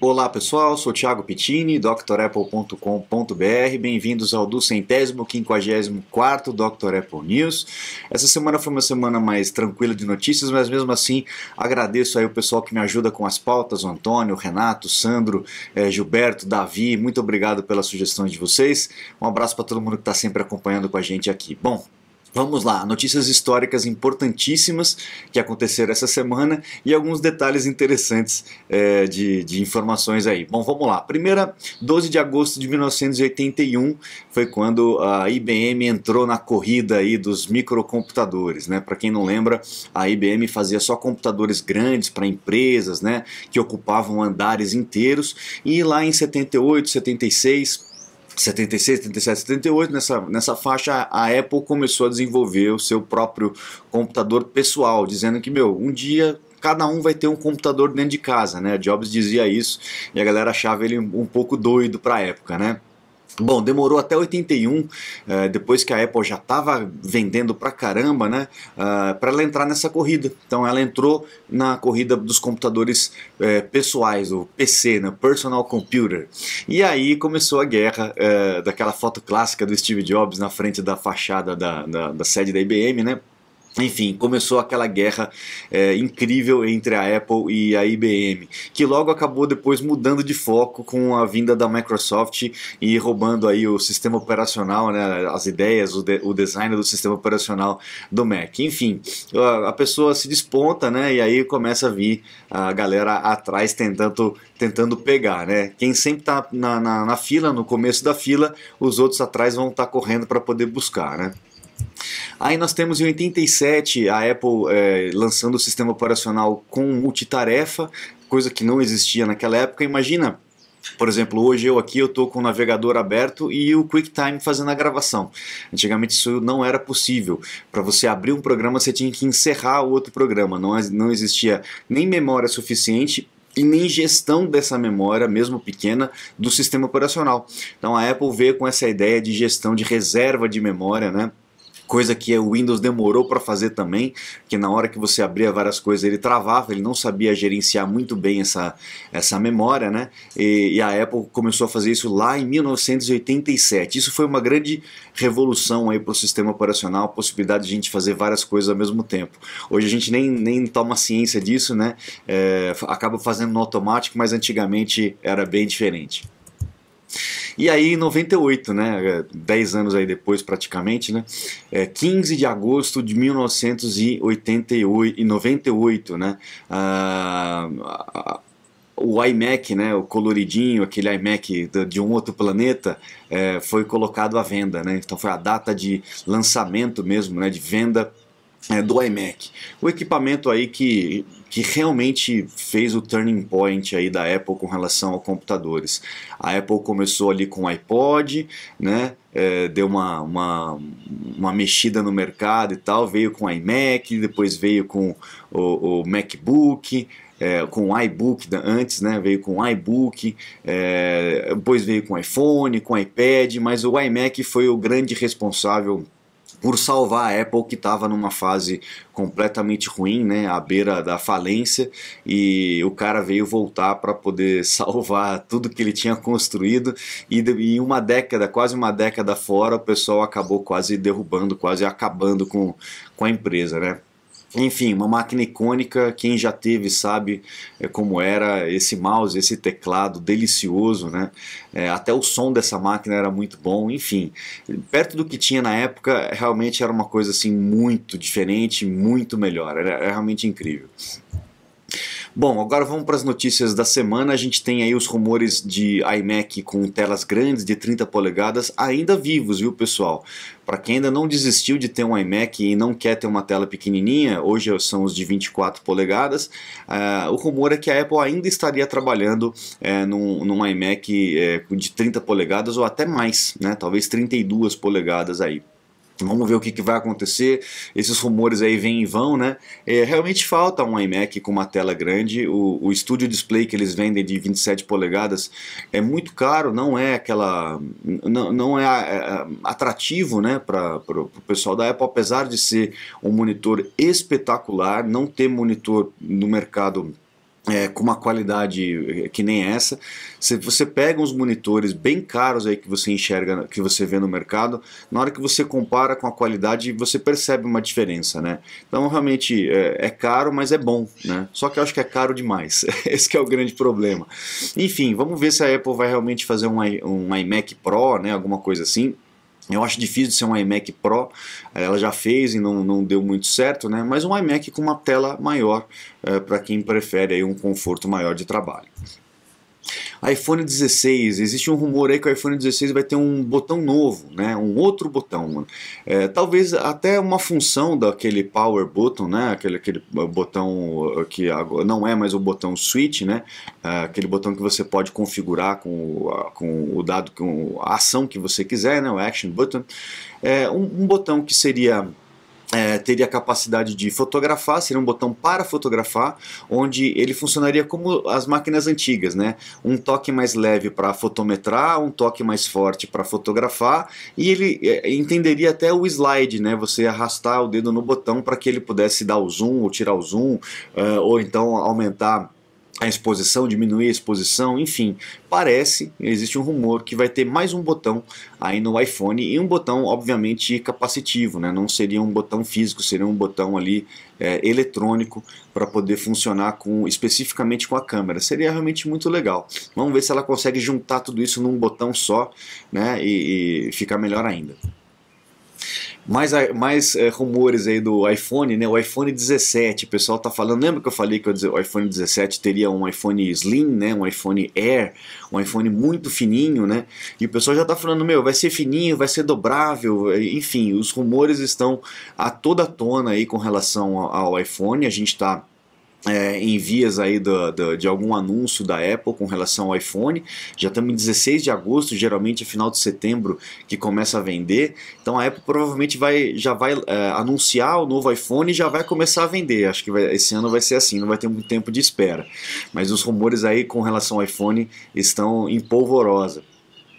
Olá pessoal, sou Thiago Pettini, DrApple.com.br, bem-vindos ao 254º Dr. Apple News. Essa semana foi uma semana mais tranquila de notícias, mas mesmo assim agradeço aí o pessoal que me ajuda com as pautas, o Antônio, o Renato, o Sandro, Gilberto, Davi, muito obrigado pelas sugestões de vocês, um abraço para todo mundo que está sempre acompanhando com a gente aqui. Bom, vamos lá, notícias históricas importantíssimas que aconteceram essa semana e alguns detalhes interessantes de informações aí. Bom, vamos lá. Primeira, 12 de agosto de 1981 foi quando a IBM entrou na corrida aí dos microcomputadores, né? Para quem não lembra, a IBM fazia só computadores grandes para empresas, né? Que ocupavam andares inteiros, e lá em 78, 76, 77, 78, nessa faixa a Apple começou a desenvolver o seu próprio computador pessoal, dizendo que, meu, um dia cada um vai ter um computador dentro de casa, né? Jobs dizia isso e a galera achava ele um pouco doido para a época, né? Bom, demorou até 81, depois que a Apple já estava vendendo pra caramba, né, para ela entrar nessa corrida. Então ela entrou na corrida dos computadores pessoais, o PC, né, Personal Computer. E aí começou a guerra daquela foto clássica do Steve Jobs na frente da fachada da sede da IBM, né? Enfim, começou aquela guerra incrível entre a Apple e a IBM, que logo acabou depois mudando de foco com a vinda da Microsoft e roubando aí o sistema operacional, né, as ideias, o design do sistema operacional do Mac. Enfim, a pessoa se desponta, né, e aí começa a vir a galera atrás tentando pegar, né? Quem sempre está na fila, no começo da fila, os outros atrás vão estar correndo para poder buscar, né? Aí nós temos em 87 a Apple lançando o sistema operacional com multitarefa, coisa que não existia naquela época. Imagina, por exemplo, hoje eu estou com o navegador aberto e o QuickTime fazendo a gravação. Antigamente isso não era possível. Para você abrir um programa você tinha que encerrar o outro programa, não existia nem memória suficiente e nem gestão dessa memória, mesmo pequena, do sistema operacional. Então a Apple veio com essa ideia de gestão de reserva de memória, né? Coisa que o Windows demorou para fazer também, porque na hora que você abria várias coisas ele travava, ele não sabia gerenciar muito bem essa memória, né? E a Apple começou a fazer isso lá em 1987. Isso foi uma grande revolução aí para o sistema operacional, a possibilidade de a gente fazer várias coisas ao mesmo tempo. Hoje a gente nem toma ciência disso, né? Acaba fazendo no automático, mas antigamente era bem diferente. E aí em 98, né, 10 anos aí depois praticamente, né, 15 de agosto de 1998, né, o iMac, né, o coloridinho, aquele iMac de um outro planeta, foi colocado à venda, né, então foi a data de lançamento mesmo, né, de venda do iMac, o equipamento aí que realmente fez o turning point aí da Apple com relação a computadores. A Apple começou ali com o iPod, né? Deu uma mexida no mercado e tal, veio com o iMac, depois veio com o MacBook, com o iBook antes, né? Veio com o iBook, depois veio com o iPhone, com o iPad, mas o iMac foi o grande responsável por salvar a Apple, que estava numa fase completamente ruim, né, à beira da falência, e o cara veio voltar para poder salvar tudo que ele tinha construído, e uma década, quase uma década fora, o pessoal acabou quase derrubando, quase acabando com a empresa, né? Enfim, uma máquina icônica, quem já teve sabe como era esse mouse, esse teclado delicioso, né? Até o som dessa máquina era muito bom, enfim. Perto do que tinha na época, realmente era uma coisa assim muito diferente, muito melhor, era realmente incrível. Bom, agora vamos para as notícias da semana. A gente tem aí os rumores de iMac com telas grandes de 30 polegadas ainda vivos, viu pessoal? Para quem ainda não desistiu de ter um iMac e não quer ter uma tela pequenininha, hoje são os de 24 polegadas, o rumor é que a Apple ainda estaria trabalhando num iMac de 30 polegadas ou até mais, né? Talvez 32 polegadas aí. Vamos ver o que vai acontecer, esses rumores aí vêm e vão, né? Realmente falta um iMac com uma tela grande, o Studio display que eles vendem de 27 polegadas é muito caro, não é atrativo, né, para o pessoal da Apple, apesar de ser um monitor espetacular, não ter monitor no mercado com uma qualidade que nem essa. Se você pega uns monitores bem caros aí que você enxerga, que você vê no mercado, na hora que você compara com a qualidade, você percebe uma diferença, né? Então realmente é caro, mas é bom, né? Só que eu acho que é caro demais. Esse que é o grande problema. Enfim, vamos ver se a Apple vai realmente fazer um iMac Pro, né? Alguma coisa assim. Eu acho difícil de ser um iMac Pro, ela já fez e não deu muito certo, né? Mas um iMac com uma tela maior, para quem prefere aí um conforto maior de trabalho. iPhone 16, existe um rumor aí que o iPhone 16 vai ter um botão novo, né? Um outro botão, mano. Talvez até uma função daquele power button, né? Aquele botão que não é mais o botão switch, né? Aquele botão que você pode configurar com a ação que você quiser, né? O action button. Um botão que seria... teria a capacidade de fotografar, seria um botão para fotografar, onde ele funcionaria como as máquinas antigas, né? Um toque mais leve para fotometrar, um toque mais forte para fotografar, e ele entenderia até o slide, né? Você arrastar o dedo no botão para que ele pudesse dar o zoom ou tirar o zoom, ou então aumentar a exposição, diminuir a exposição, enfim, parece, existe um rumor que vai ter mais um botão aí no iPhone, e um botão obviamente capacitivo, né? Não seria um botão físico, seria um botão ali eletrônico para poder funcionar especificamente com a câmera. Seria realmente muito legal. Vamos ver se ela consegue juntar tudo isso num botão só, né? E ficar melhor ainda. Mais rumores aí do iPhone, né? O iPhone 17, o pessoal tá falando, lembra que eu falei que o iPhone 17 teria um iPhone Slim, né? Um iPhone Air, um iPhone muito fininho, né? E o pessoal já tá falando, meu, vai ser fininho, vai ser dobrável, enfim, os rumores estão a toda tona aí com relação ao iPhone. A gente tá em vias aí de algum anúncio da Apple com relação ao iPhone. Já estamos em 16 de agosto, geralmente é final de setembro que começa a vender. Então a Apple provavelmente já vai anunciar o novo iPhone e já vai começar a vender. Acho que esse ano vai ser assim, não vai ter muito tempo de espera. Mas os rumores aí com relação ao iPhone estão em polvorosa.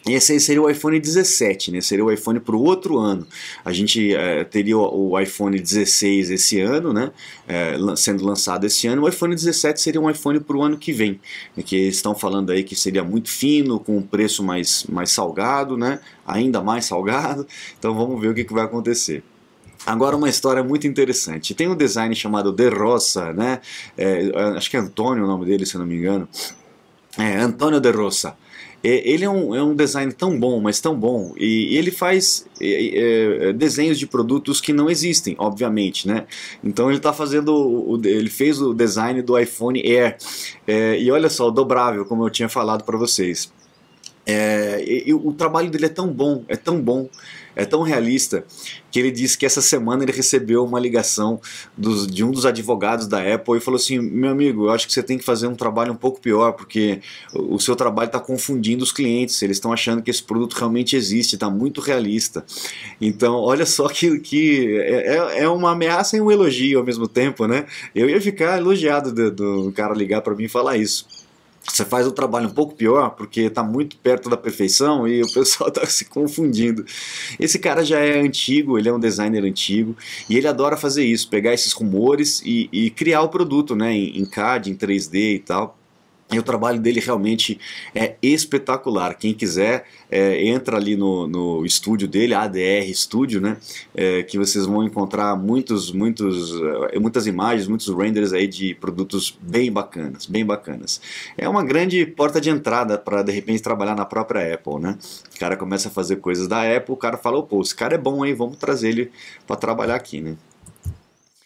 Esse aí seria o iPhone 17, né? Seria o iPhone para o outro ano. A gente teria o iPhone 16 esse ano, né? Sendo lançado esse ano. O iPhone 17 seria um iPhone para o ano que vem, né? Que estão falando aí que seria muito fino, com um preço mais salgado, né? Ainda mais salgado. Então vamos ver o que vai acontecer. Agora uma história muito interessante. Tem um designer chamado De Rossa, né? Acho que é Antônio o nome dele, se eu não me engano. Antônio De Rossa. Ele é um design tão bom, mas tão bom, e ele faz desenhos de produtos que não existem, obviamente, né? Então ele tá fazendo, ele fez o design do iPhone Air, e olha só, o dobrável, como eu tinha falado para vocês. O trabalho dele é tão realista, que ele disse que essa semana ele recebeu uma ligação de um dos advogados da Apple e falou assim, meu amigo, eu acho que você tem que fazer um trabalho um pouco pior, porque o seu trabalho está confundindo os clientes, eles estão achando que esse produto realmente existe, está muito realista. Então, olha só que é uma ameaça e um elogio ao mesmo tempo, né? Eu ia ficar elogiado do cara ligar para mim e falar isso. Você faz o trabalho um pouco pior, porque está muito perto da perfeição e o pessoal está se confundindo. Esse cara já é antigo, ele é um designer antigo, e ele adora fazer isso, pegar esses rumores e criar o produto, né, em CAD, em 3D e tal. E o trabalho dele realmente é espetacular. Quem quiser, entra ali no estúdio dele, ADR Studio, né? Que vocês vão encontrar muitas imagens, muitos renders aí de produtos bem bacanas, bem bacanas. É uma grande porta de entrada para, de repente, trabalhar na própria Apple, né? O cara começa a fazer coisas da Apple, o cara fala, pô, esse cara é bom, hein? Vamos trazer ele para trabalhar aqui, né?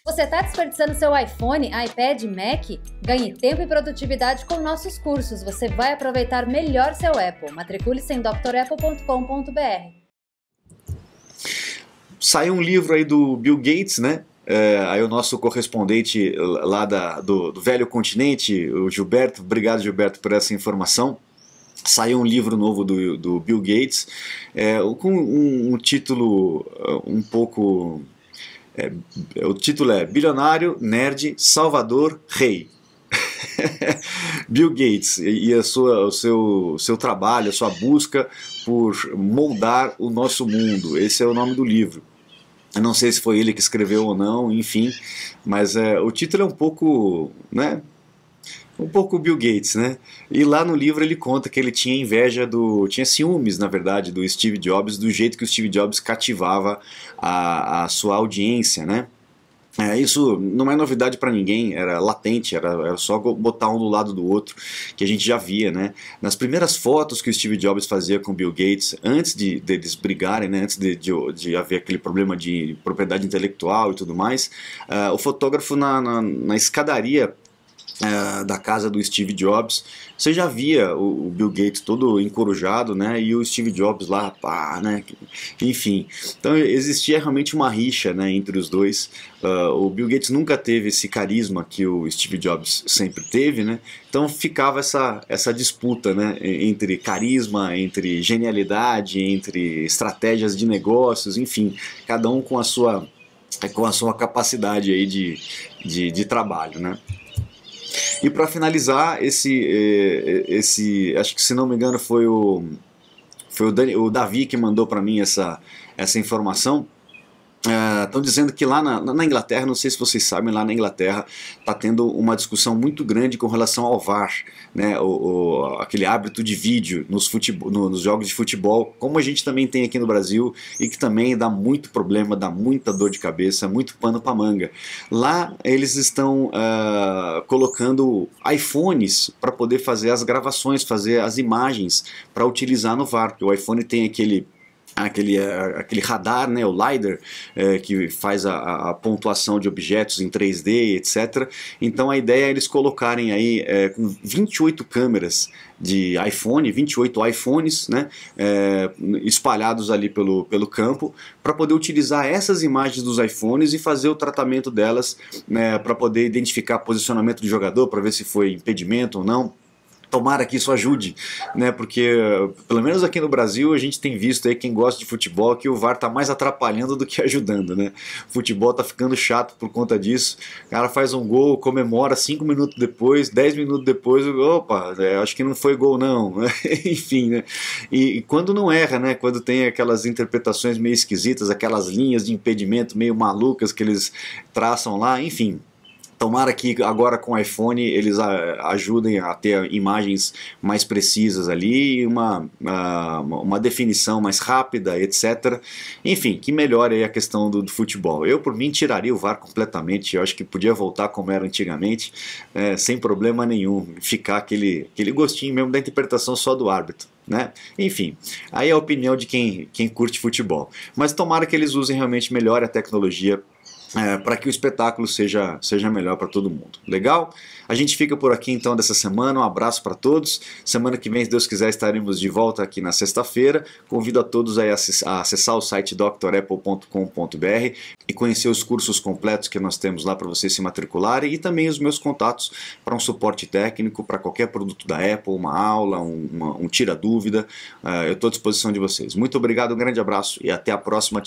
Você está desperdiçando seu iPhone, iPad, Mac? Ganhe tempo e produtividade com nossos cursos. Você vai aproveitar melhor seu Apple. Matricule-se em DoctorApple.com.br. Saiu um livro aí do Bill Gates, né? Aí o nosso correspondente lá do Velho Continente, o Gilberto. Obrigado, Gilberto, por essa informação. Saiu um livro novo do Bill Gates, com um título um pouco... o título é Bilionário, Nerd, Salvador, Rei. Bill Gates e o seu trabalho, a sua busca por moldar o nosso mundo. Esse é o nome do livro. Eu não sei se foi ele que escreveu ou não, enfim. Mas o título é um pouco, né, um pouco o Bill Gates, né? E lá no livro ele conta que ele tinha inveja do... tinha ciúmes, na verdade, do Steve Jobs, do jeito que o Steve Jobs cativava a sua audiência, né? Isso não é novidade para ninguém, era latente, era só botar um do lado do outro, que a gente já via, né? Nas primeiras fotos que o Steve Jobs fazia com o Bill Gates, antes deles brigarem, né? Antes de haver aquele problema de propriedade intelectual e tudo mais, o fotógrafo na escadaria da casa do Steve Jobs, você já via o Bill Gates todo encorujado, né, e o Steve Jobs lá, pá, né, enfim, então existia realmente uma rixa, né, entre os dois. O Bill Gates nunca teve esse carisma que o Steve Jobs sempre teve, né, então ficava essa disputa, né, entre carisma, entre genialidade, entre estratégias de negócios, enfim, cada um com a sua capacidade aí de trabalho, né. E para finalizar, acho que, se não me engano, foi o Davi que mandou para mim essa informação. Estão dizendo que lá na Inglaterra, não sei se vocês sabem, lá na Inglaterra está tendo uma discussão muito grande com relação ao VAR, né? Aquele hábito de vídeo nos jogos de futebol, como a gente também tem aqui no Brasil, e que também dá muito problema, dá muita dor de cabeça, muito pano para manga. Lá eles estão colocando iPhones para poder fazer as gravações, fazer as imagens para utilizar no VAR, porque o iPhone tem aquele radar, né, o LiDAR, que faz a pontuação de objetos em 3D, etc. Então a ideia é eles colocarem aí com 28 câmeras de iPhone, 28 iPhones, né, espalhados ali pelo campo, para poder utilizar essas imagens dos iPhones e fazer o tratamento delas, né, para poder identificar posicionamento do jogador, para ver se foi impedimento ou não. Tomara que isso ajude, né? Porque pelo menos aqui no Brasil a gente tem visto aí, quem gosta de futebol, que o VAR tá mais atrapalhando do que ajudando, né? O futebol tá ficando chato por conta disso. O cara faz um gol, comemora 5 minutos depois, 10 minutos depois, opa, acho que não foi gol não, enfim, né? E quando não erra, né? Quando tem aquelas interpretações meio esquisitas, aquelas linhas de impedimento meio malucas que eles traçam lá, enfim. Tomara que agora com o iPhone eles ajudem a ter imagens mais precisas ali, uma definição mais rápida, etc. Enfim, que melhore aí a questão do futebol. Eu, por mim, tiraria o VAR completamente. Eu acho que podia voltar como era antigamente, sem problema nenhum. Ficar aquele gostinho mesmo da interpretação só do árbitro, né? Enfim, aí é a opinião de quem curte futebol. Mas tomara que eles usem realmente melhor a tecnologia, para que o espetáculo seja melhor para todo mundo. Legal? A gente fica por aqui então dessa semana, um abraço para todos. Semana que vem, se Deus quiser, estaremos de volta aqui na sexta-feira. Convido a todos aí a acessar o site DrApple.com.br e conhecer os cursos completos que nós temos lá para vocês se matricularem, e também os meus contatos para um suporte técnico, para qualquer produto da Apple, uma aula, um tira-dúvida. Eu estou à disposição de vocês. Muito obrigado, um grande abraço e até a próxima. Tchau.